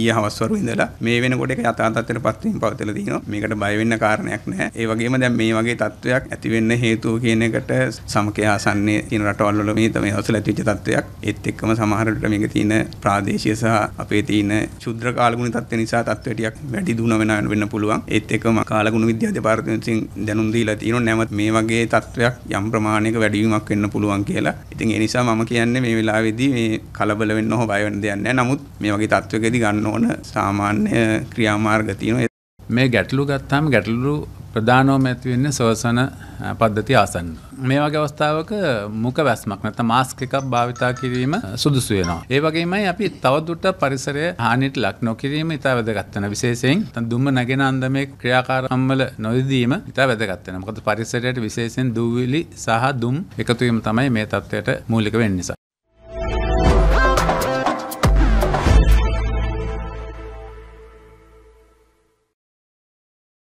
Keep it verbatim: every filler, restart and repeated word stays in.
ඊයවස්වරු ඉඳලා මේ වෙනකොට ඒක යථා තත්ත්වයට පත් වීම පවතිලා තිනවා. මේකට බය වෙන්න කාරණයක් නැහැ. ඒ වගේම දැන් මේ වගේ තත්ත්වයක් ඇති වෙන්න හේතුව කියන එකට සමකේ ආසන්නයේ තියෙන රටවල් වල මේ තමයි අවසල ඇතිවෙච්ච තත්ත්වයක්. ඒත් එක්කම සමහර රට මේක තියෙන ප්‍රාදේශීය සහ අපේ තියෙන ශුද්‍ර කාලගුණ තත්ත්ව නිසා තත්ත්ව ටිකක් වැඩි දුන වෙනවෙන්න වෙන්න පුළුවන්. ඒත් එක්කම කාලගුණ විද්‍යා දෙපාර්තමේන්තුවෙන් දැනුම් දීලා තියෙනවා නැමත් මේ වගේ තත්ත්වයක් යම් ප්‍රමාණයක වැඩිවීමක් වෙන්න පුළුවන් කියලා. ඉතින් ඒ නිසා මම කියන්නේ මේ වෙලාවේදී මේ කලබල වෙන්න හො බය වෙන්න දෙයක් නැහැ. නමුත් මේ වගේ තත්ත්වයකදී ගන්න ඕන සාමාන්‍ය ක්‍රියාමාර්ග තියෙනවා. මේ ගැටලු ගත්තාම ගැටලු ප්‍රධානවම ඇති වෙන්නේ සෝසන පද්ධතිය ආසන්න. මේ වගේ අවස්ථාවක මුඛ වැස්මක් නැත්නම් මාස්ක් එකක් භාවිතා කිරීම සුදුසු වෙනවා. ඒ වගේමයි අපි තවදුරටත් පරිසරයේ හානියට ලක් නොකිරීම ඉතා වැදගත් වෙනවා. විශේෂයෙන් දුම්ම නැගෙන අන්දමේ ක්‍රියාකාරකම් වල නොයදීම ඉතා වැදගත් වෙනවා. මොකද පරිසරයට විශේෂයෙන් දූවිලි සහ දුම් එකතු වීම තමයි මේ තත්ත්වයට මූලික වෙන්නේ.